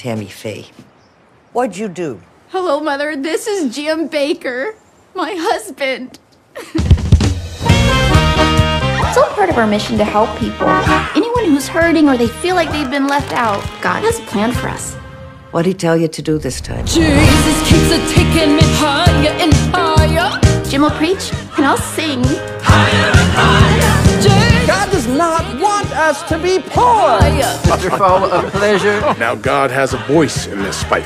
Tammy Faye. What'd you do? Hello, Mother. This is Jim Baker, my husband. It's all part of our mission to help people. Anyone who's hurting or they feel like they've been left out, God has a plan for us. What'd he tell you to do this time? Jesus keeps a taking me higher and higher. Jim will preach, and I'll sing. Higher and higher. God does not want us to be poor. Mr. Falwell, a pleasure. Now God has a voice in this fight.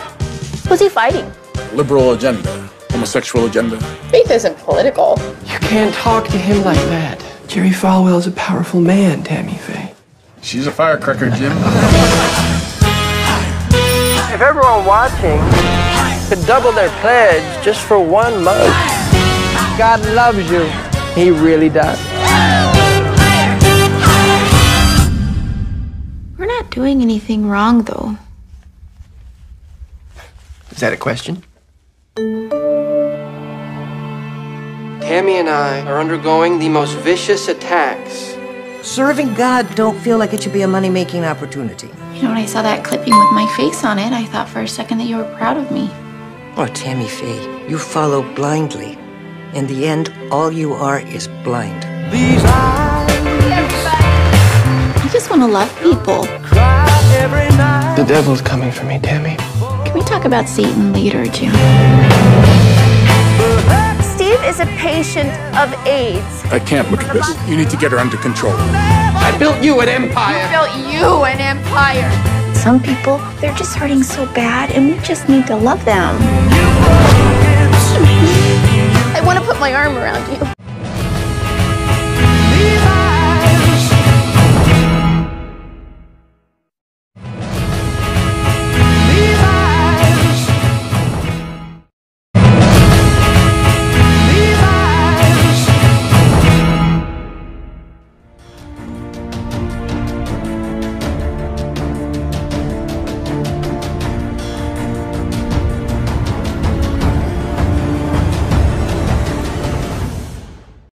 Who's he fighting? Liberal agenda, homosexual agenda. Faith isn't political. You can't talk to him like that. Jerry Falwell is a powerful man, Tammy Faye. She's a firecracker, Jim. If everyone watching could double their pledge just for 1 month, God loves you. He really does. We're not doing anything wrong, though. Is that a question? Tammy and I are undergoing the most vicious attacks. Serving God don't feel like it should be a money-making opportunity. You know, when I saw that clipping with my face on it, I thought for a second that you were proud of me. Oh, Tammy Faye, you follow blindly. In the end, all you are is blind. These eyes. I just want to love people. The devil's coming for me, Tammy. Can we talk about Satan later, Jim? Steve is a patient of AIDS. I can't look at this. You need to get her under control. I built you an empire. I built you an empire. Some people, they're just hurting so bad, and we just need to love them.